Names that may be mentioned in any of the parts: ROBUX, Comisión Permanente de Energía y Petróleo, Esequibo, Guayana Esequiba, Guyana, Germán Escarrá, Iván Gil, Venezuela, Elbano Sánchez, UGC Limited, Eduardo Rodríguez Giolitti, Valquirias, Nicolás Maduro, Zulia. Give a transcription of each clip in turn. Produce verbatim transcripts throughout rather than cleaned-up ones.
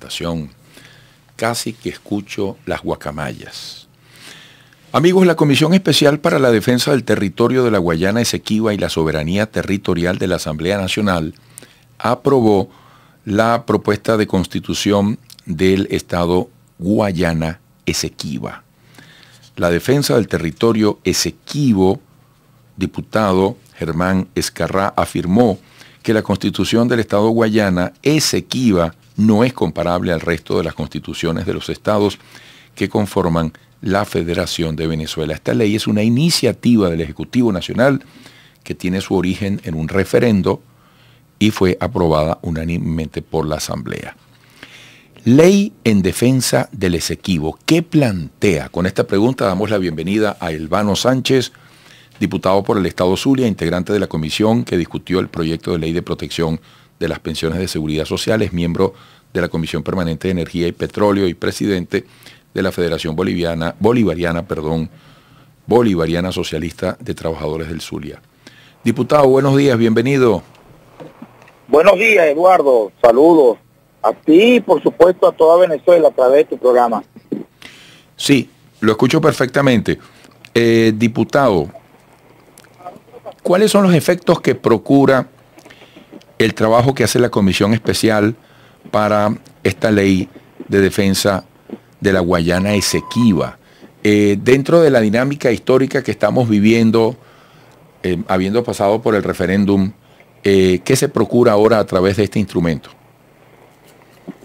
presentación, casi que escucho las guacamayas. Amigos, la Comisión Especial para la Defensa del Territorio de la Guayana Esequiba y la Soberanía Territorial de la Asamblea Nacional aprobó la propuesta de constitución del Estado Guayana Esequiba. La defensa del territorio esequibo, diputado Germán Escarrá, afirmó que la constitución del Estado Guayana Esequiba no es comparable al resto de las constituciones de los estados que conforman la Federación de Venezuela. Esta ley es una iniciativa del Ejecutivo Nacional que tiene su origen en un referendo y fue aprobada unánimemente por la Asamblea. Ley en defensa del Esequibo. ¿Qué plantea? Con esta pregunta damos la bienvenida a Elbano Sánchez, diputado por el Estado Zulia, integrante de la comisión que discutió el proyecto de ley de protección de las pensiones de seguridad social, es miembro de la Comisión Permanente de Energía y Petróleo y presidente de la Federación Boliviana, Bolivariana, perdón, Bolivariana Socialista de Trabajadores del Zulia. Diputado, buenos días, bienvenido. Buenos días, Eduardo. Saludos a ti y, por supuesto, a toda Venezuela a través de tu programa. Sí, lo escucho perfectamente. Eh, diputado, ¿cuáles son los efectos que procura el trabajo que hace la Comisión Especial para esta ley de defensa de la Guayana Esequiba? Eh, dentro de la dinámica histórica que estamos viviendo, eh, habiendo pasado por el referéndum, eh, ¿qué se procura ahora a través de este instrumento?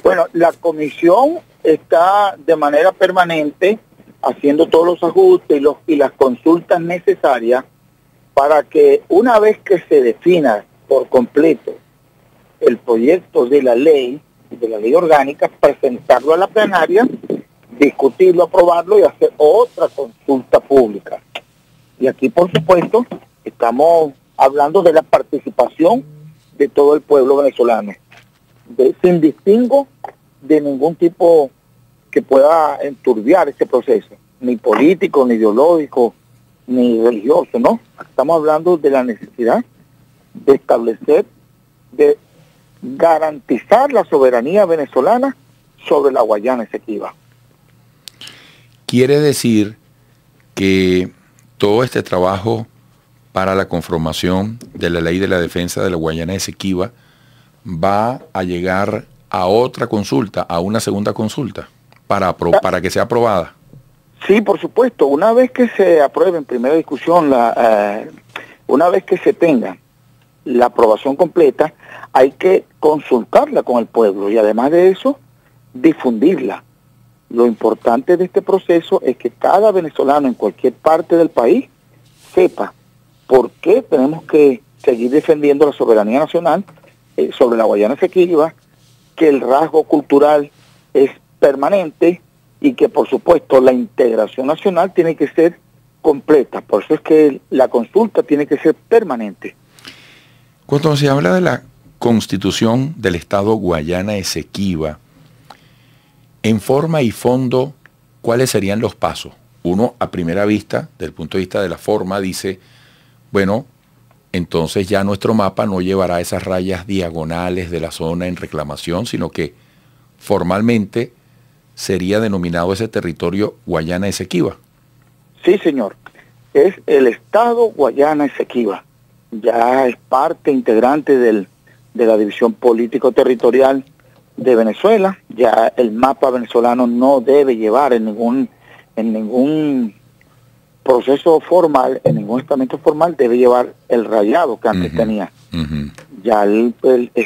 Bueno, la comisión está de manera permanente haciendo todos los ajustes y, los, y las consultas necesarias para que, una vez que se defina por completo el proyecto de la ley, de la ley orgánica, presentarlo a la plenaria, discutirlo, aprobarlo y hacer otra consulta pública. Y aquí, por supuesto, estamos hablando de la participación de todo el pueblo venezolano, de, sin distingo de ningún tipo que pueda enturbiar este proceso, ni político, ni ideológico, ni religioso, ¿no? Estamos hablando de la necesidad de establecer, de garantizar la soberanía venezolana sobre la Guayana Esequiba. Quiere decir que todo este trabajo para la conformación de la ley de la defensa de la Guayana Esequiba va a llegar a otra consulta, a una segunda consulta, para, para que sea aprobada. Sí, por supuesto. Una vez que se apruebe en primera discusión, la, eh, una vez que se tenga la aprobación completa, hay que consultarla con el pueblo y, además de eso, difundirla. Lo importante de este proceso es que cada venezolano en cualquier parte del país sepa por qué tenemos que seguir defendiendo la soberanía nacional eh, sobre la Guayana Esequiba, que el rasgo cultural es permanente y que, por supuesto, la integración nacional tiene que ser completa. Por eso es que la consulta tiene que ser permanente. Cuando se habla de la constitución del Estado Guayana Esequiba, en forma y fondo, ¿cuáles serían los pasos? Uno, a primera vista, desde el punto de vista de la forma, dice, bueno, entonces ya nuestro mapa no llevará esas rayas diagonales de la zona en reclamación, sino que formalmente sería denominado ese territorio Guayana Esequiba. Sí, señor. Es el Estado Guayana Esequiba. Ya es parte integrante del, de la división político-territorial de Venezuela. Ya el mapa venezolano no debe llevar en ningún en ningún proceso formal, en ningún estamento formal, debe llevar el rayado que antes uh-huh. tenía. Uh-huh. Ya el, el, es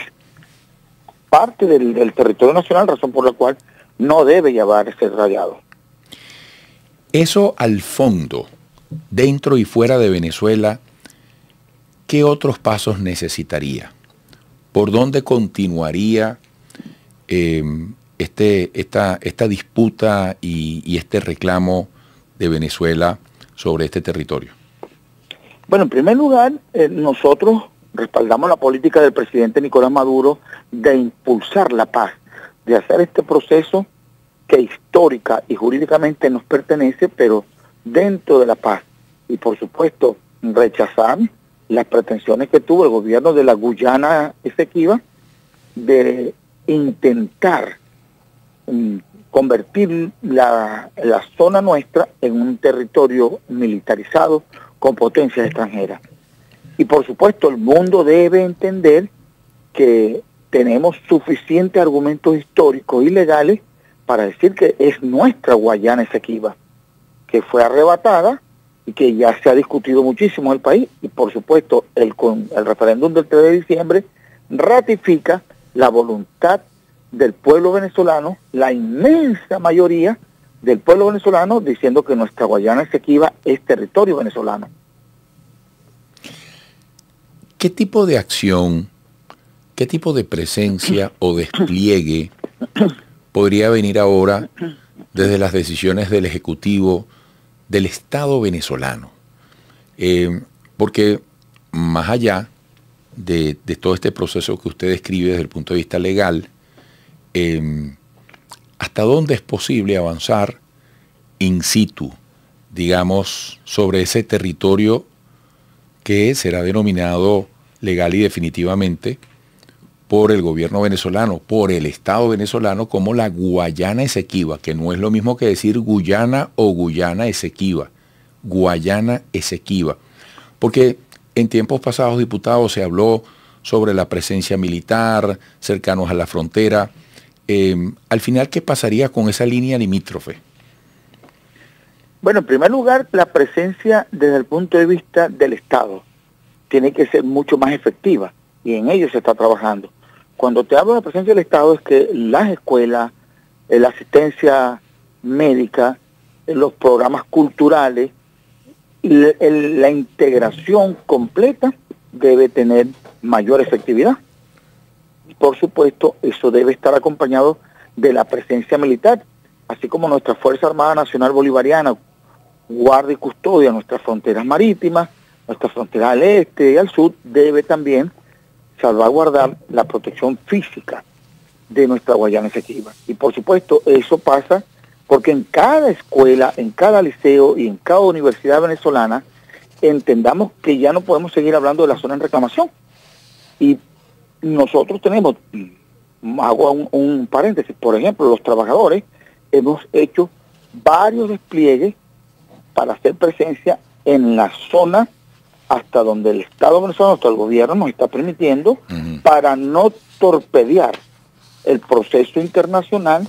parte del, del territorio nacional, razón por la cual no debe llevar ese rayado. Eso al fondo, dentro y fuera de Venezuela, ¿qué otros pasos necesitaría? ¿Por dónde continuaría Eh, este, esta, esta disputa y, y este reclamo de Venezuela sobre este territorio? Bueno, en primer lugar, eh, nosotros respaldamos la política del presidente Nicolás Maduro de impulsar la paz, de hacer este proceso que histórica y jurídicamente nos pertenece, pero dentro de la paz. Y por supuesto, rechazar las pretensiones que tuvo el gobierno de la Guayana Esequiba de intentar convertir la, la zona nuestra en un territorio militarizado con potencias extranjeras. Y por supuesto el mundo debe entender que tenemos suficientes argumentos históricos y legales para decir que es nuestra Guayana Esequiba, que fue arrebatada y que ya se ha discutido muchísimo en el país. Y por supuesto el, el referéndum del tres de diciembre ratifica la voluntad del pueblo venezolano, la inmensa mayoría del pueblo venezolano, diciendo que nuestra Guayana Esequiba es territorio venezolano. ¿Qué tipo de acción, qué tipo de presencia o despliegue podría venir ahora desde las decisiones del Ejecutivo del Estado venezolano? Eh, porque más allá de, de todo este proceso que usted describe desde el punto de vista legal, eh, ¿hasta dónde es posible avanzar in situ, digamos, sobre ese territorio que será denominado legal y definitivamente por el gobierno venezolano, por el Estado venezolano, como la Guayana Esequiba, que no es lo mismo que decir Guyana o Guyana Esequiba, Guayana Esequiba? Porque en tiempos pasados, diputados, se habló sobre la presencia militar, cercanos a la frontera. Eh, al final, ¿qué pasaría con esa línea limítrofe? Bueno, en primer lugar, la presencia desde el punto de vista del Estado tiene que ser mucho más efectiva, y en ello se está trabajando. Cuando te hablo de la presencia del Estado es que las escuelas, la asistencia médica, los programas culturales, la integración completa debe tener mayor efectividad. Por supuesto, eso debe estar acompañado de la presencia militar, así como nuestra Fuerza Armada Nacional Bolivariana guarda y custodia nuestras fronteras marítimas, nuestras fronteras al este y al sur, debe también salvaguardar la protección física de nuestra Guayana Esequiba. Y por supuesto eso pasa porque en cada escuela, en cada liceo y en cada universidad venezolana entendamos que ya no podemos seguir hablando de la zona en reclamación. Y nosotros tenemos, hago un, un paréntesis, por ejemplo, los trabajadores hemos hecho varios despliegues para hacer presencia en la zona hasta donde el Estado venezolano, hasta el gobierno nos está permitiendo, uh-huh, para no torpedear el proceso internacional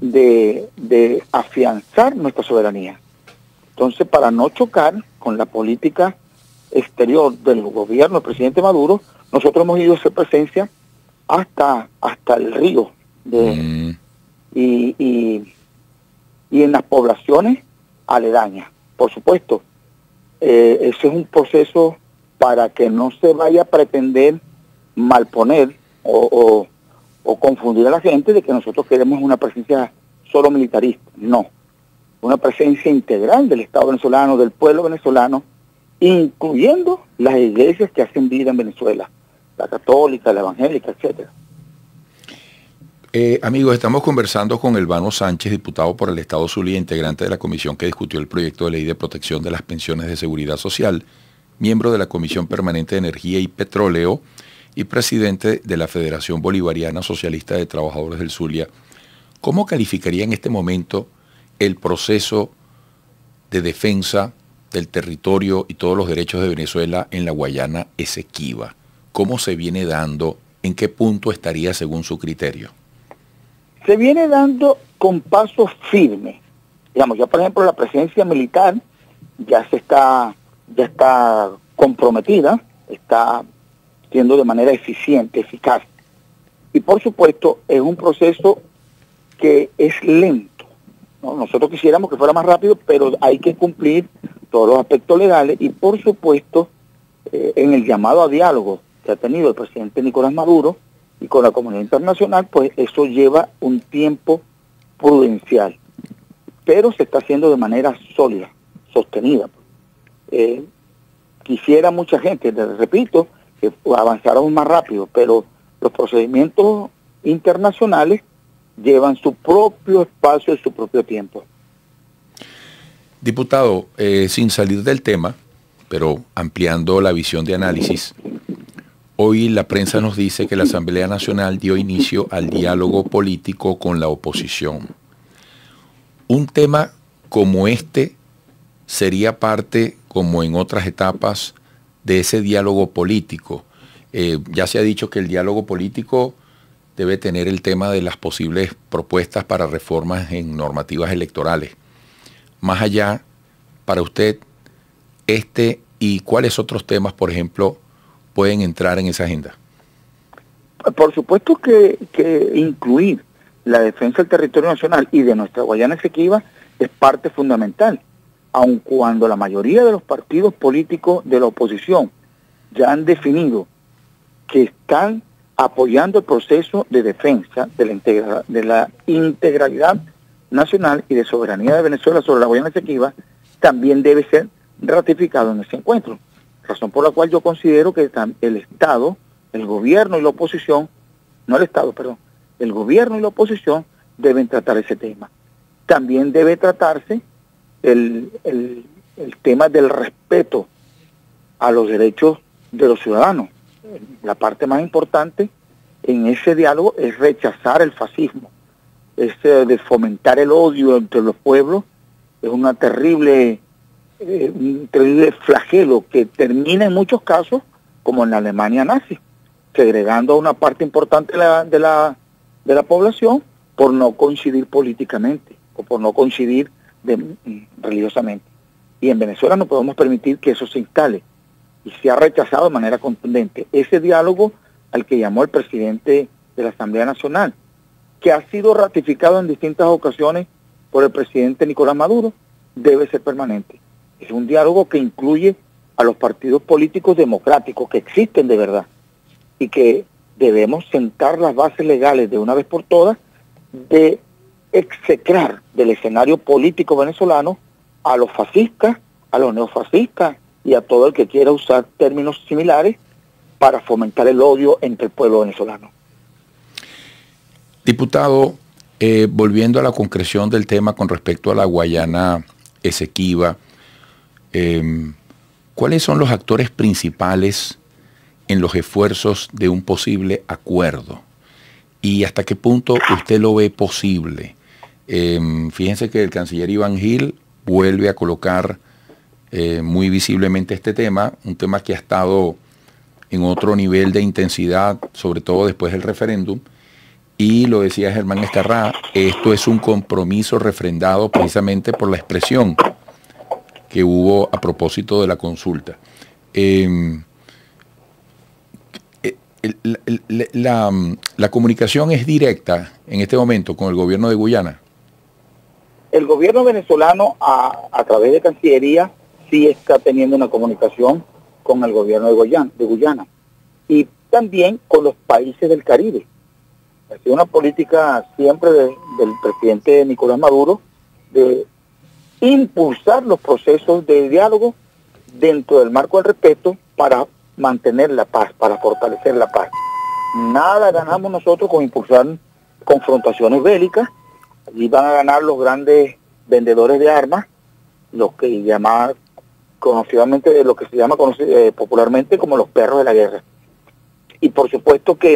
de, de afianzar nuestra soberanía. Entonces, para no chocar con la política exterior del gobierno del presidente Maduro, nosotros hemos ido a hacer presencia hasta, hasta el río de, uh-huh, y, y, y en las poblaciones aledañas, por supuesto. Eh, ese es un proceso para que no se vaya a pretender malponer o, o, o confundir a la gente de que nosotros queremos una presencia solo militarista. No, una presencia integral del Estado venezolano, del pueblo venezolano, incluyendo las iglesias que hacen vida en Venezuela, la católica, la evangélica, etcétera. Eh, amigos, estamos conversando con Elbano Sánchez, diputado por el Estado Zulia, integrante de la comisión que discutió el proyecto de ley de protección de las pensiones de seguridad social, miembro de la Comisión Permanente de Energía y Petróleo y presidente de la Federación Bolivariana Socialista de Trabajadores del Zulia. ¿Cómo calificaría en este momento el proceso de defensa del territorio y todos los derechos de Venezuela en la Guayana Esequiba? ¿Cómo se viene dando? ¿En qué punto estaría según su criterio? Se viene dando con pasos firmes. Digamos, ya por ejemplo la presencia militar ya se está, ya está comprometida, está siendo de manera eficiente, eficaz. Y por supuesto es un proceso que es lento, ¿no? Nosotros quisiéramos que fuera más rápido, pero hay que cumplir todos los aspectos legales y por supuesto eh, en el llamado a diálogo que ha tenido el presidente Nicolás Maduro y con la comunidad internacional, pues eso lleva un tiempo prudencial, pero se está haciendo de manera sólida, sostenida. Eh, quisiera mucha gente, les repito, que avanzáramos más rápido, pero los procedimientos internacionales llevan su propio espacio y su propio tiempo. Diputado, eh, sin salir del tema, pero ampliando la visión de análisis, Hoy la prensa nos dice que la Asamblea Nacional dio inicio al diálogo político con la oposición. Un tema como este sería parte, como en otras etapas, de ese diálogo político. Eh, ya se ha dicho que el diálogo político debe tener el tema de las posibles propuestas para reformas en normativas electorales. Más allá, para usted, este y cuáles otros temas, por ejemplo, pueden entrar en esa agenda. Por supuesto que, que incluir la defensa del territorio nacional y de nuestra Guayana Esequiba es parte fundamental, aun cuando la mayoría de los partidos políticos de la oposición ya han definido que están apoyando el proceso de defensa de la, integra de la integralidad nacional y de soberanía de Venezuela sobre la Guayana Esequiba, también debe ser ratificado en ese encuentro. Razón por la cual yo considero que el Estado, el gobierno y la oposición, no el Estado, perdón, el gobierno y la oposición deben tratar ese tema. También debe tratarse el, el, el tema del respeto a los derechos de los ciudadanos. La parte más importante en ese diálogo es rechazar el fascismo, es de fomentar el odio entre los pueblos, es una terrible... Eh, un terrible flagelo que termina en muchos casos, como en la Alemania nazi, segregando a una parte importante de la, de la, de la población por no coincidir políticamente o por no coincidir de, religiosamente. Y en Venezuela no podemos permitir que eso se instale, y se ha rechazado de manera contundente ese diálogo al que llamó el presidente de la Asamblea Nacional, que ha sido ratificado en distintas ocasiones por el presidente Nicolás Maduro, debe ser permanente. Es un diálogo que incluye a los partidos políticos democráticos que existen de verdad y que debemos sentar las bases legales de una vez por todas de execrar del escenario político venezolano a los fascistas, a los neofascistas y a todo el que quiera usar términos similares para fomentar el odio entre el pueblo venezolano. Diputado, eh, volviendo a la concreción del tema con respecto a la Guayana Esequiba, Eh, ¿cuáles son los actores principales en los esfuerzos de un posible acuerdo? ¿Y hasta qué punto usted lo ve posible? Eh, fíjense que el canciller Iván Gil vuelve a colocar eh, muy visiblemente este tema, un tema que ha estado en otro nivel de intensidad, sobre todo después del referéndum, y lo decía Germán Escarrá, esto es un compromiso refrendado precisamente por la expresión que hubo a propósito de la consulta. Eh, la, la, la, ¿La comunicación es directa en este momento con el gobierno de Guyana? El gobierno venezolano, a, a través de Cancillería, sí está teniendo una comunicación con el gobierno de Guyana, de Guyana y también con los países del Caribe. Ha sido una política siempre de, del presidente Nicolás Maduro de impulsar los procesos de diálogo dentro del marco del respeto para mantener la paz, para fortalecer la paz. Nada ganamos nosotros con impulsar confrontaciones bélicas. Allí van a ganar los grandes vendedores de armas, los que llaman conocidamente, lo que se llama eh, popularmente como los perros de la guerra. Y por supuesto que,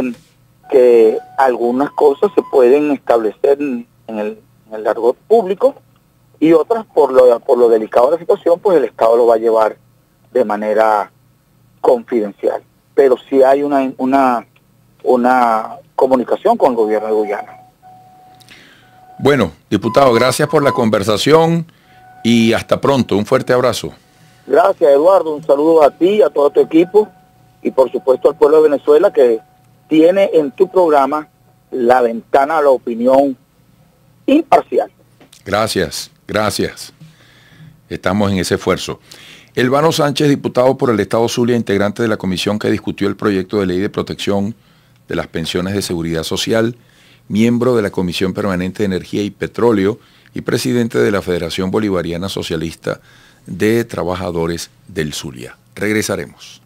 que algunas cosas se pueden establecer en el, en el argot público, y otras, por lo, por lo delicado de la situación, pues el Estado lo va a llevar de manera confidencial. Pero sí hay una, una, una comunicación con el gobierno de Guyana. Bueno, diputado, gracias por la conversación y hasta pronto. Un fuerte abrazo. Gracias, Eduardo. Un saludo a ti, a todo tu equipo y, por supuesto, al pueblo de Venezuela que tiene en tu programa la ventana a la opinión imparcial. Gracias. Gracias. Estamos en ese esfuerzo. Elbano Sánchez, diputado por el Estado Zulia, integrante de la comisión que discutió el proyecto de ley de protección de las pensiones de seguridad social, miembro de la Comisión Permanente de Energía y Petróleo y presidente de la Federación Bolivariana Socialista de Trabajadores del Zulia. Regresaremos.